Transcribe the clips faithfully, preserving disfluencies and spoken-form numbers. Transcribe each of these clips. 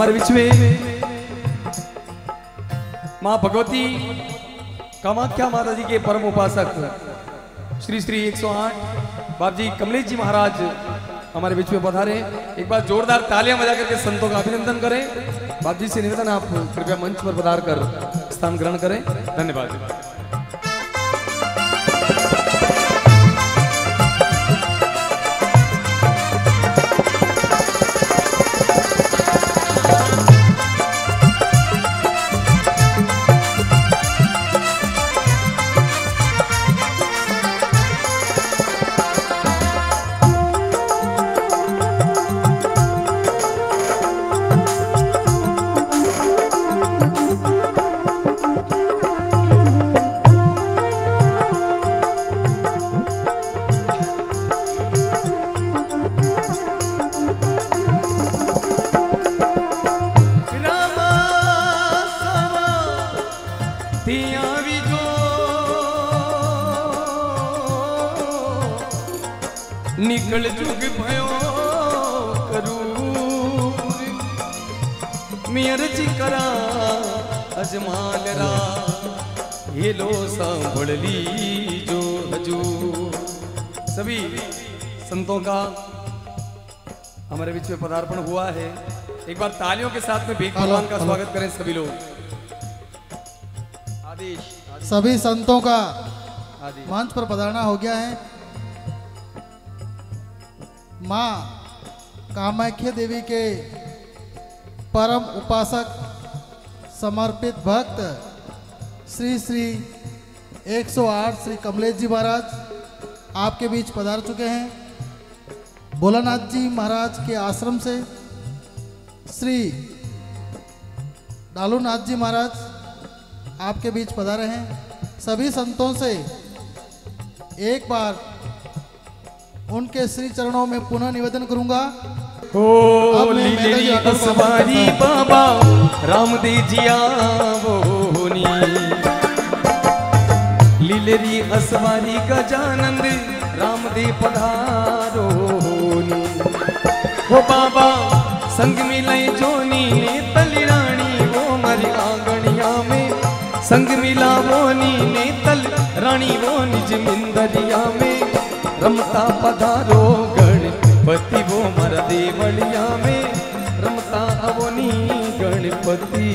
हमारे बीच में मां भगवती कामाख्या माता जी के परम उपासक श्री श्री एक सौ आठ बाप जी कमलेश जी महाराज हमारे बीच में पधारे। एक बार जोरदार तालियां बजा करके संतों का अभिनंदन करें। बाप जी से निवेदन, आप कृपया मंच पर पधार कर स्थान ग्रहण करें। धन्यवाद। निकल चुग भयो करू मेर जी करा अजमाल रा ये लो सांभल ली जो हजूर। सभी संतों का हमारे बीच में पदार्पण हुआ है। एक बार तालियों के साथ में भीख भगवान का स्वागत करें सभी लोग। आदेश सभी संतों का मंच पर पधारना हो गया है। माँ कामाख्या देवी के परम उपासक समर्पित भक्त श्री श्री एक सौ आठ श्री कमलेश जी महाराज आपके बीच पधार चुके हैं। बोलानाथ जी महाराज के आश्रम से श्री डालूनाथ जी महाराज आपके बीच पधारे हैं। सभी संतों से एक बार उनके श्री चरणों में पुनः निवेदन करूंगा। असवारी बाबा राम दीजिया बोनी लीलेरी असवारी गजानंद राम दे पधारो हो बाबा संग मिलाई जोनी ने तली रानी वो मरी आंगणिया में संग मिला बोनी ने तल रानी वो निज मिंदरिया में रमता पधारो गणपति वो मर देवलिया में रमता अवनी गणपति।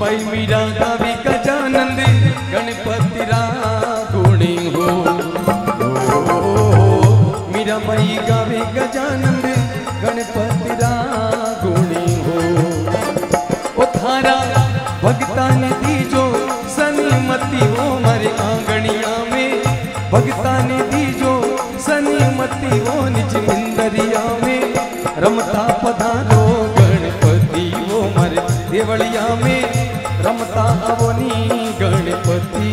भाई मीरा कवि गजानंद गणपति रा गुणी हो मीरा भाई कवि गजानंद गणपति रा गुणी हो ओ थारा भक्ता ने दीजो सनिमति हो मारे आंगणिया में भक्ता ने दीजो सनिमति हो निज मिंदरिया में रमता पधारो गणपति वो मारे देवलिया में रमता अवनी गणपति।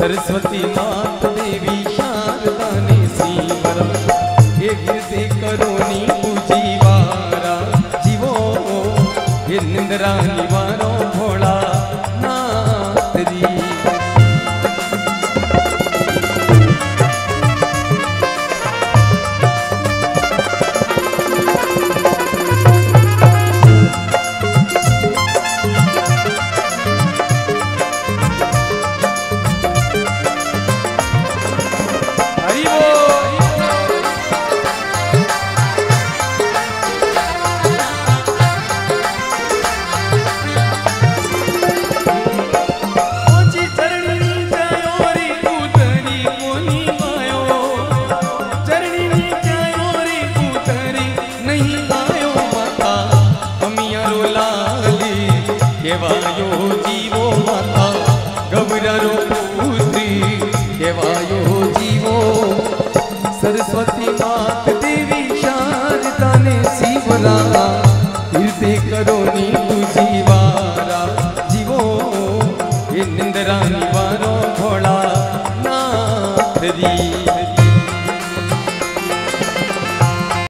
सरस्वती मात देवी शारदा ने सीवरा ये गिरदे करोनी पूजीवारा जीवो ये निंद्रा निवारो भोला नाथ जी। वायो